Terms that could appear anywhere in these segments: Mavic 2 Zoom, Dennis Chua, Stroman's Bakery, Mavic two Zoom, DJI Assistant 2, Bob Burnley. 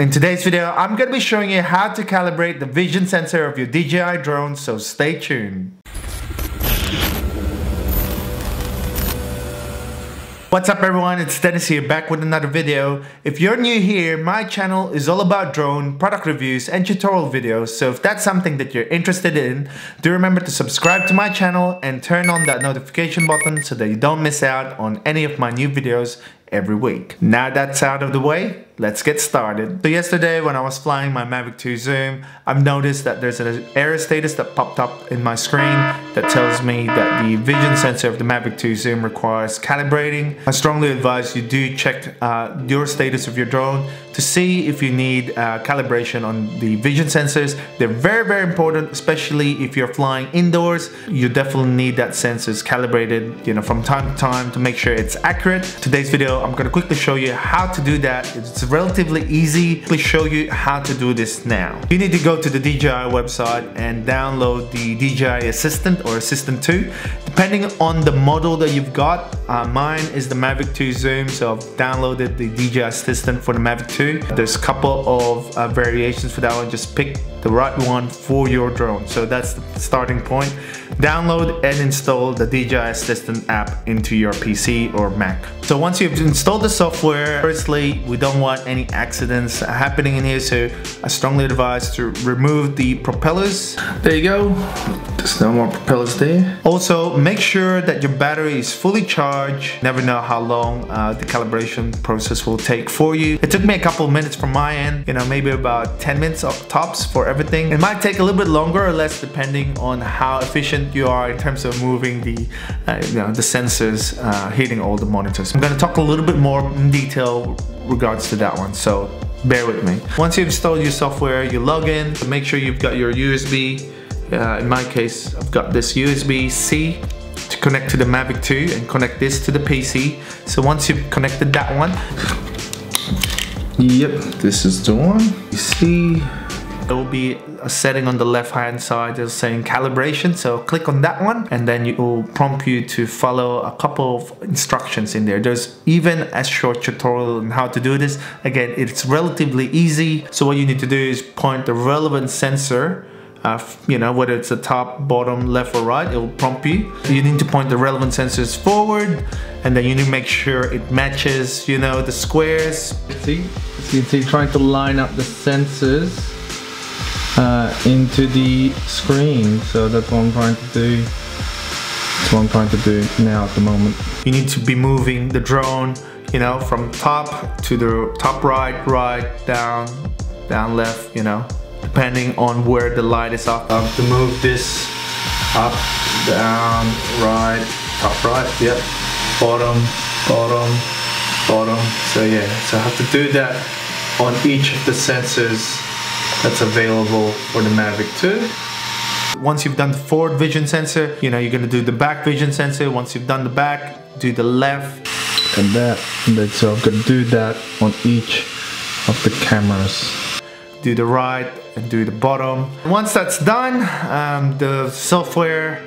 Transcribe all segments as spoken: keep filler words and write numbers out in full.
In today's video, I'm going to be showing you how to calibrate the vision sensor of your D J I drone, so stay tuned. What's up everyone, it's Dennis here, back with another video. If you're new here, my channel is all about drone, product reviews and tutorial videos, so if that's something that you're interested in, do remember to subscribe to my channel and turn on that notification button so that you don't miss out on any of my new videos every week. Now that's out of the way, let's get started. So yesterday when I was flying my Mavic two Zoom, I've noticed that there's an error status that popped up in my screen that tells me that the vision sensor of the Mavic two Zoom requires calibrating. I strongly advise you do check uh, your status of your drone to see if you need uh, calibration on the vision sensors. They're very, very important, especially if you're flying indoors. You definitely need that sensors calibrated, you know, from time to time to make sure it's accurate. Today's video, I'm gonna quickly show you how to do that. It's relatively easy. We'll show you how to do this now. You need to go to the D J I website and download the D J I Assistant or Assistant two. Depending on the model that you've got, uh, mine is the Mavic two Zoom, so I've downloaded the D J I Assistant for the Mavic two. There's a couple of uh, variations for that one. Just pick the right one for your drone. So that's the starting point. Download and install the D J I Assistant app into your P C or Mac. So once you've installed the software, firstly, we don't want any accidents happening in here, so I strongly advise to remove the propellers. There you go. There's no more propellers there. Also, make sure that your battery is fully charged. Never know how long uh, the calibration process will take for you. It took me a couple of minutes from my end, you know, maybe about ten minutes of tops for everything. It might take a little bit longer or less depending on how efficient you are in terms of moving the, uh, you know, the sensors, uh, hitting all the monitors. I'm gonna talk a little bit more in detail regards to that one, so bear with me. Once you've installed your software, you log in, so make sure you've got your U S B. Uh, in my case, I've got this U S B C to connect to the Mavic two and connect this to the P C. So once you've connected that one, yep, this is the one. You see, there will be a setting on the left hand side that's saying calibration, so click on that one and then it will prompt you to follow a couple of instructions in there. There's even a short tutorial on how to do this. Again, it's relatively easy, so what you need to do is point the relevant sensor, uh, you know, whether it's the top, bottom, left or right, it will prompt you. You need to point the relevant sensors forward and then you need to make sure it matches, you know, the squares. See, so you can see trying to line up the sensors Uh, into the screen, so that's what I'm trying to do. That's what I'm trying to do now at the moment. You need to be moving the drone, you know, from top to the top right, right, down, down left, you know, depending on where the light is up. Um, to move this up, down, right, top right, yep, bottom, bottom, bottom. So yeah, so I have to do that on each of the sensors that's available for the Mavic two. Once you've done the forward vision sensor, you know, you're gonna do the back vision sensor. Once you've done the back, do the left. And that, and that, so I'm gonna do that on each of the cameras. Do the right and do the bottom. Once that's done, um, the software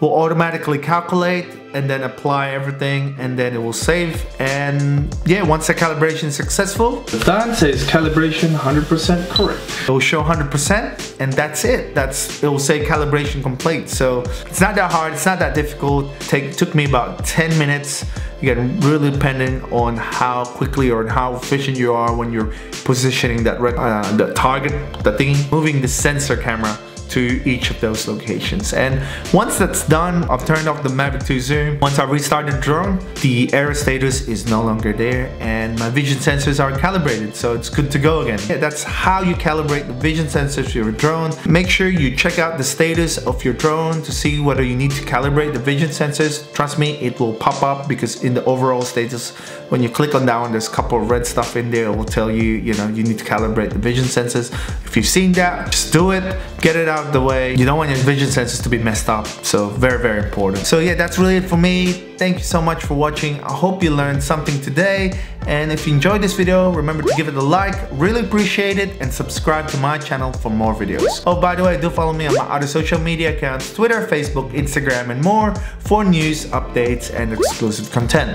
will automatically calculate and then apply everything, and then it will save. And yeah, once the calibration is successful, the done says calibration one hundred percent correct. It will show one hundred percent and that's it. That's, it will say calibration complete. So it's not that hard, it's not that difficult. It took me about ten minutes. Again, really depending on how quickly or how efficient you are when you're positioning that uh, the target, the thing, moving the sensor camera to each of those locations. And once that's done, I've turned off the Mavic two Zoom. Once I restart the drone, the error status is no longer there and my vision sensors are calibrated, so it's good to go again. Yeah, that's how you calibrate the vision sensors for your drone. Make sure you check out the status of your drone to see whether you need to calibrate the vision sensors. Trust me, it will pop up, because in the overall status, when you click on that one, there's a couple of red stuff in there. It will tell you, you know, you need to calibrate the vision sensors. If you've seen that, just do it, get it out the way. You don't want your vision sensors to be messed up, so very, very important. So yeah, that's really it for me. Thank you so much for watching. I hope you learned something today, and if you enjoyed this video, remember to give it a like, really appreciate it, and subscribe to my channel for more videos. Oh, by the way, do follow me on my other social media accounts, Twitter, Facebook, Instagram, and more for news, updates, and exclusive content.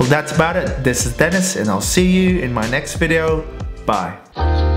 Well, that's about it. This is Dennis, and I'll see you in my next video. Bye.